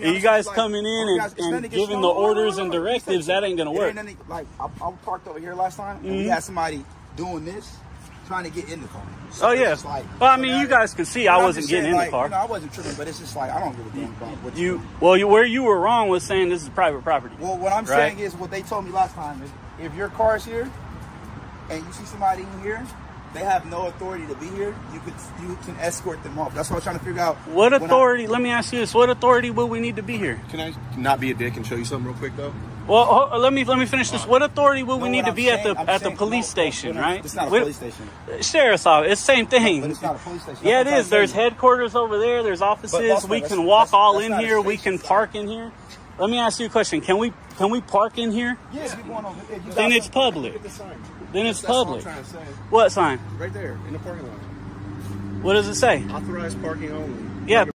You guys like, coming in and giving the orders and directives, that ain't gonna work. Nothing, like I parked over here last time, and we had somebody doing this, trying to get in the car. So like, well, I mean, you guys could see I wasn't getting in the car. You know, I wasn't tripping, but it's just like I don't give a damn about what you. Where you were wrong was saying this is private property. Well, what I'm saying is what they told me last time is if your car is here, and you see somebody in here. They have no authority to be here. You can escort them off. That's what I'm trying to figure out. What authority? Let me ask you this: what authority would we need to be here? Can I not be a dick and show you something real quick though? Well, let me finish this. What authority would we need to be at the police station, right? It's not a police station. Sheriff's office. It's the same thing. But it's not a police station. Yeah, it is. There's headquarters over there. There's offices. We can walk all in here. We can park in here. Let me ask you a question. Can we park in here? Yes, we want on. Then it's public. Then it's public. What sign? Right there in the parking lot. What does it say? Authorized parking only. Yeah.